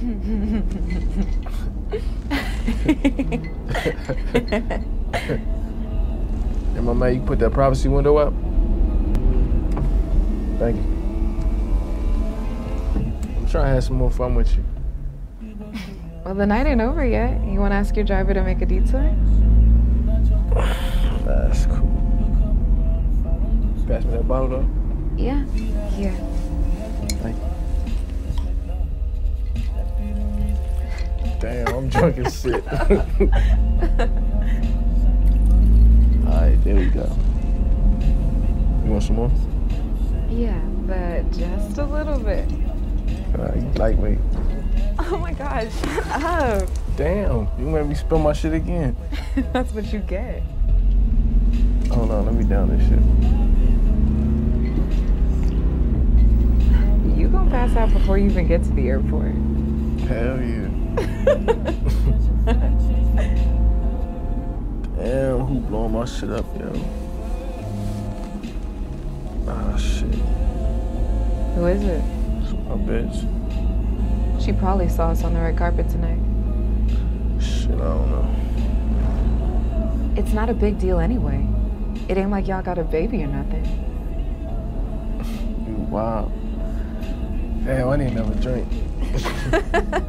And my man, you put that privacy window up? Thank you. I'm trying to have some more fun with you. Well, the night ain't over yet. You want to ask your driver to make a detour? That's cool. Pass me that bottle, though? Yeah. Here. Thank you. Damn, I'm drunk as shit. Alright, there we go. You want some more? Yeah, but just a little bit. You like me. Oh my gosh, shut up. Damn, you made me spill my shit again. That's what you get. Hold on, let me down this shit. You gonna pass out before you even get to the airport. Hell yeah. Damn, who blowing my shit up, yo? Ah, shit. Who is it? It's my bitch. She probably saw us on the red carpet tonight. Shit, I don't know. It's not a big deal anyway. It ain't like y'all got a baby or nothing. Dude, wow. Damn, I didn't have a drink.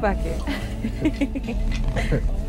Fuck it.